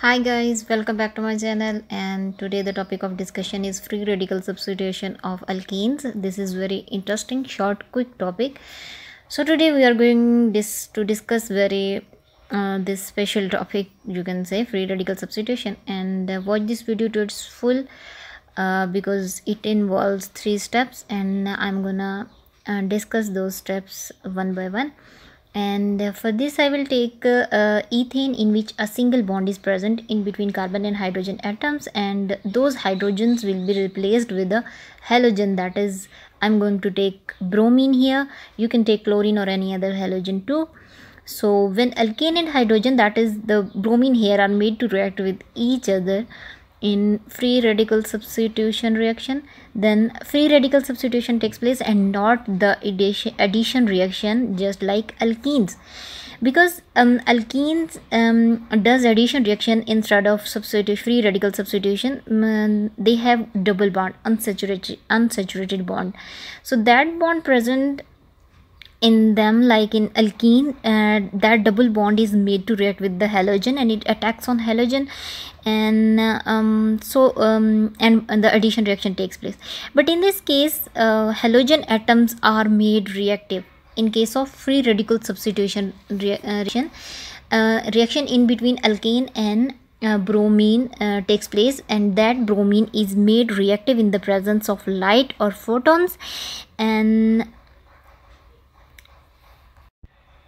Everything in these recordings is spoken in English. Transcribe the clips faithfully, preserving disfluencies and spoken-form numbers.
Hi guys, welcome back to my channel, and today the topic of discussion is free radical substitution of alkenes. This is very interesting, short, quick topic. So today we are going this to discuss very uh, this special topic, you can say free radical substitution, and uh, watch this video to its full uh, because it involves three steps and I'm gonna uh, discuss those steps one by one. And for this I will take uh, uh, ethane, in which a single bond is present in between carbon and hydrogen atoms, and those hydrogens will be replaced with a halogen, that is I'm going to take bromine here. You can take chlorine or any other halogen too. So when alkane and hydrogen, that is the bromine here, are made to react with each other in free radical substitution reaction, then free radical substitution takes place and not the addition, addition reaction, just like alkenes, because um, alkenes um, does addition reaction instead of substitute free radical substitution. Um, they have double bond, unsaturated unsaturated bond, so that bond present in them, like in alkene, uh, that double bond is made to react with the halogen and it attacks on halogen, and uh, um, so um, and, and the addition reaction takes place. But in this case uh, halogen atoms are made reactive in case of free radical substitution rea uh, reaction uh, reaction in between alkane and Uh, bromine uh, takes place, and that bromine is made reactive in the presence of light or photons, and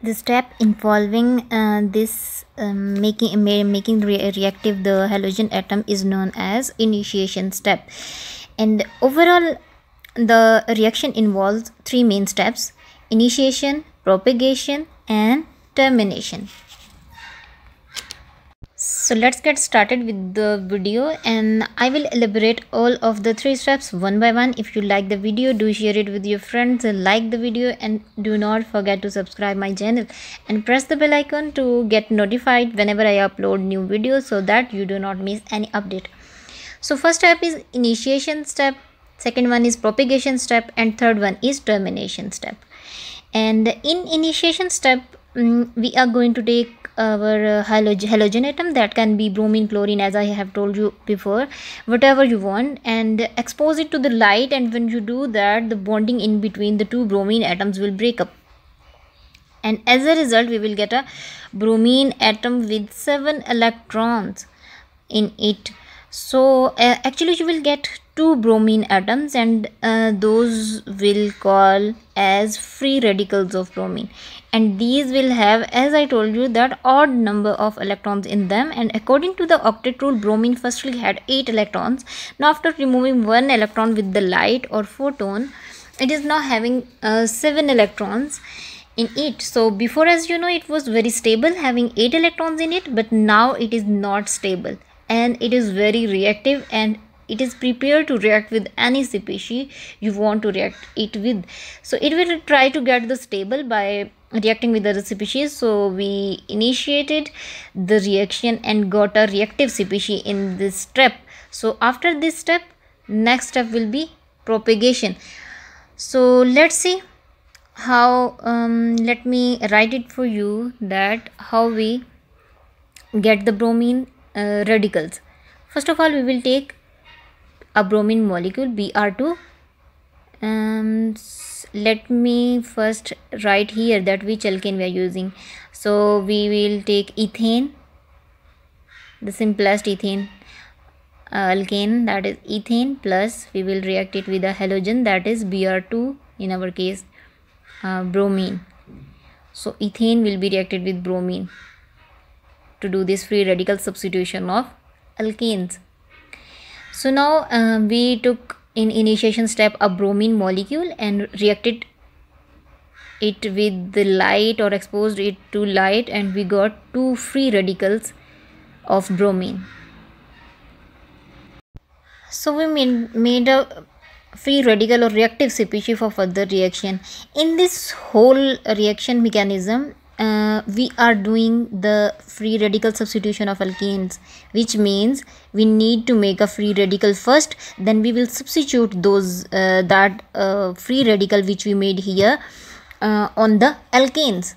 the step involving uh, this um, making making re reactive the halogen atom is known as initiation step. And overall the reaction involves three main steps: initiation, propagation and termination. So let's get started with the video, and I will elaborate all of the three steps one by one. If you like the video, do share it with your friends, like the video, and do not forget to subscribe my channel and press the bell icon to get notified whenever I upload new videos, so that you do not miss any update. So first step is initiation step, second one is propagation step, and third one is termination step. And in initiation step um, we are going to take our uh, halogen, halogen atom, that can be bromine, chlorine, as I have told you before, whatever you want, and expose it to the light. And when you do that, the bonding in between the two bromine atoms will break up, and as a result we will get a bromine atom with seven electrons in it. So uh, actually you will get two bromine atoms, and uh, those will call as free radicals of bromine, and these will have, as I told you, that odd number of electrons in them. And according to the octet rule, bromine firstly had eight electrons. Now after removing one electron with the light or photon, it is now having uh, seven electrons in it. So before, as you know, it was very stable, having eight electrons in it, but now it is not stable and it is very reactive, and it is prepared to react with any species you want to react it with. So it will try to get the stable by reacting with other species. So we initiated the reaction and got a reactive species in this step. So after this step, next step will be propagation. So let's see how um, let me write it for you, that how we get the bromine uh, radicals. First of all, we will take a bromine molecule, B R two. Um, let me first write here that which alkane we are using. So we will take ethane, the simplest ethane uh, alkane, that is ethane, plus we will react it with a halogen, that is B R two, in our case uh, bromine. So ethane will be reacted with bromine to do this free radical substitution of alkanes. So now uh, we took in initiation step a bromine molecule and reacted it with the light or exposed it to light, and we got two free radicals of bromine. So we made, made a free radical or reactive species for further reaction. In this whole reaction mechanism Uh, we are doing the free radical substitution of alkenes, which means we need to make a free radical first, then we will substitute those uh, that uh, free radical which we made here uh, on the alkenes.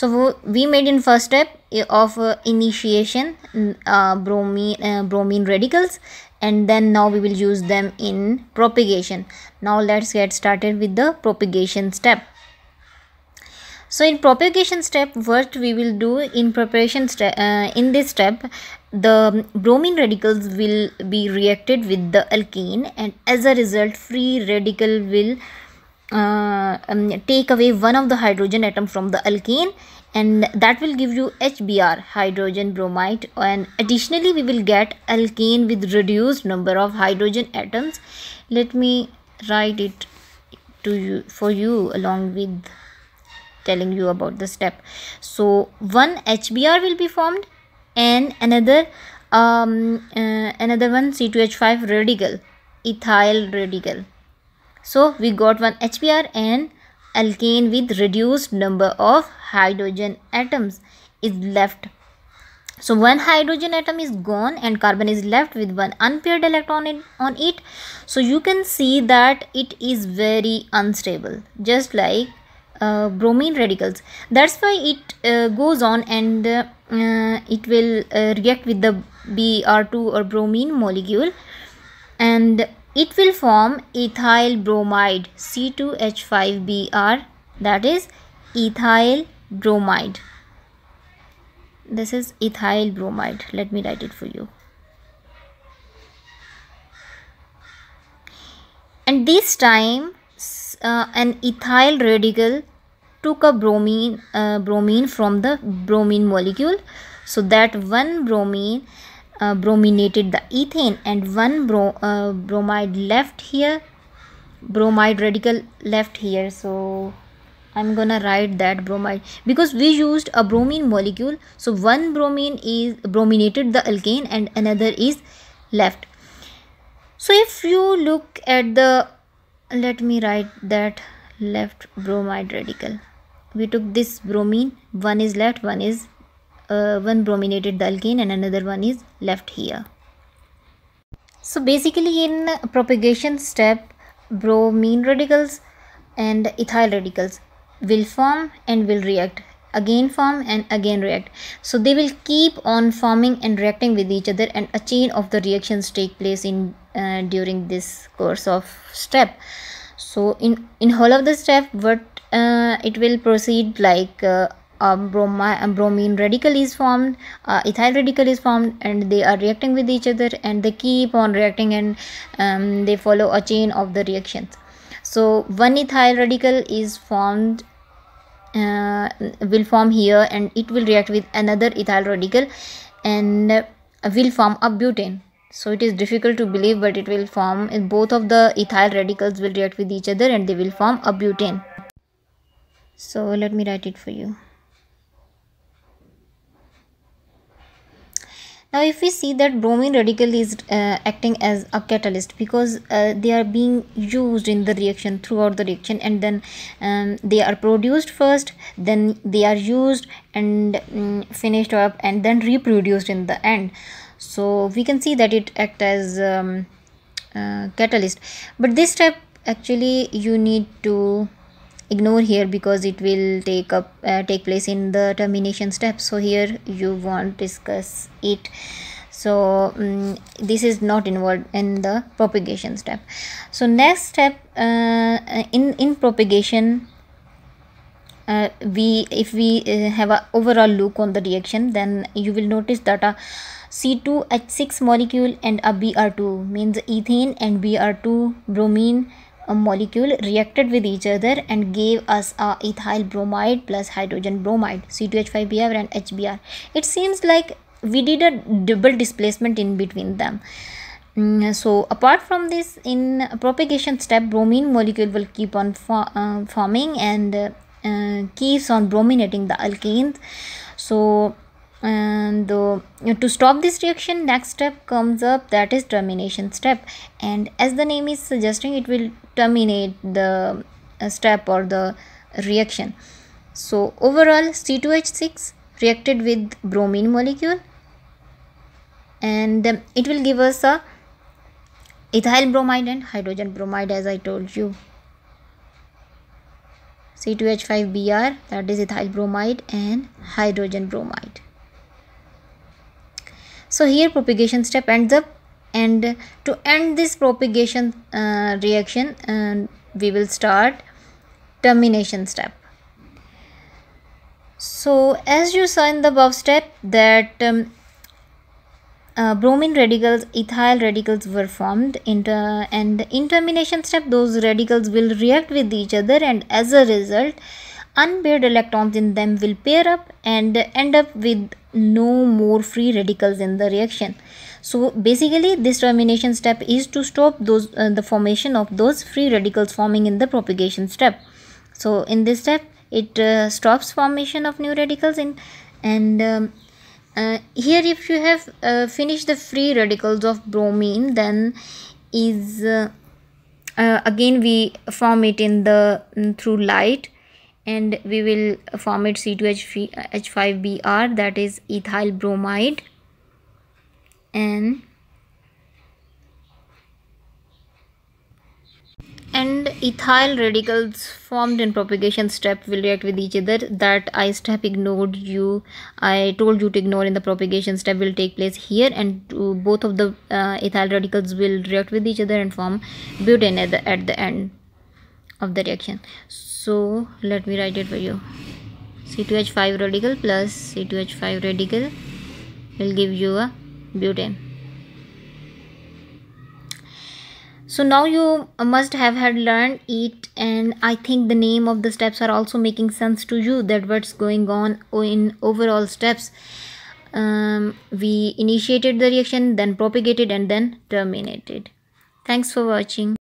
So we made in first step of uh, initiation uh, bromine uh, bromine radicals, and then now we will use them in propagation. Now let's get started with the propagation step. So in propagation step, what we will do in preparation step, uh, in this step, the bromine radicals will be reacted with the alkene, and as a result free radical will uh, um, take away one of the hydrogen atom from the alkene, and that will give you H B r, hydrogen bromide, and additionally we will get alkane with reduced number of hydrogen atoms. Let me write it to you for you along with telling you about the step. So one H B r will be formed, and another um, uh, another one C two H five radical, ethyl radical. So we got one H B r and alkane with reduced number of hydrogen atoms is left. So one hydrogen atom is gone and carbon is left with one unpaired electron in, on it. So you can see that it is very unstable, just like uh, bromine radicals. That's why it uh, goes on and uh, uh, it will uh, react with the B r two or bromine molecule, and it will form ethyl bromide, C two H five B r, that is ethyl bromide. This is ethyl bromide. Let me write it for you. And this time uh, an ethyl radical took a bromine uh, bromine from the bromine molecule, so that one bromine Uh, brominated the ethane, and one bro, uh, bromide left here, bromide radical left here. So I'm gonna write that bromide, because we used a bromine molecule, so one bromine is brominated the alkane and another is left. So if you look at the, let me write that left bromide radical, we took this bromine, one is left, one is Uh, one brominated the alkene and another one is left here. So basically in propagation step, bromine radicals and ethyl radicals will form and will react, again form and again react. So they will keep on forming and reacting with each other, and a chain of the reactions take place in uh, during this course of step. So in in whole of the step, what uh, it will proceed like uh, Uh, bromine, uh, bromine radical is formed, uh, ethyl radical is formed, and they are reacting with each other, and they keep on reacting, and um, they follow a chain of the reactions. So one ethyl radical is formed, uh, will form here, and it will react with another ethyl radical and uh, will form a butane. So it is difficult to believe, but it will form, and both of the ethyl radicals will react with each other and they will form a butane. So let me write it for you. Now if we see that bromine radical is uh, acting as a catalyst, because uh, they are being used in the reaction, throughout the reaction, and then um, they are produced first, then they are used and um, finished up, and then reproduced in the end. So we can see that it acts as um, uh, catalyst, but this step actually you need to ignore here, because it will take up uh, take place in the termination step. So here you won't discuss it. So um, this is not involved in the propagation step. So next step uh, in in propagation, uh, we if we uh, have a overall look on the reaction, then you will notice that a C two H six molecule and a B r two, means ethane and B r two bromine a molecule, reacted with each other and gave us a ethyl bromide plus hydrogen bromide, C two H five B r and H B r. It seems like we did a double displacement in between them. So apart from this, in propagation step, bromine molecule will keep on fo uh, forming and uh, uh, keeps on brominating the alkenes. So and uh, to stop this reaction, next step comes up, that is termination step, and as the name is suggesting, it will terminate the uh, step or the reaction. So overall, C two H six reacted with bromine molecule, and um, it will give us a ethyl bromide and hydrogen bromide, as I told you, C two H five B r, that is ethyl bromide, and hydrogen bromide. So here propagation step and the and to end this propagation uh, reaction uh, we will start termination step. So as you saw in the above step that um, Uh, bromine radicals, ethyl radicals were formed inter and in termination step those radicals will react with each other, and as a result unpaired electrons in them will pair up and end up with no more free radicals in the reaction. So basically this termination step is to stop those uh, the formation of those free radicals forming in the propagation step. So in this step it uh, stops formation of new radicals in and um, Uh, here if you have uh, finished the free radicals of bromine, then is uh, uh, again we form it in the through light, and we will form it C two H five B R, that is ethyl bromide, and and ethyl radicals formed in propagation step will react with each other. That I step ignored you I told you to ignore in the propagation step will take place here, and to, both of the uh, ethyl radicals will react with each other and form butane at the, at the end of the reaction. So let me write it for you. C two H five radical plus C two H five radical will give you a butane. So now you must have had learned it, and I think the name of the steps are also making sense to you, that what's going on in overall steps. Um, we initiated the reaction, then propagated, and then terminated. Thanks for watching.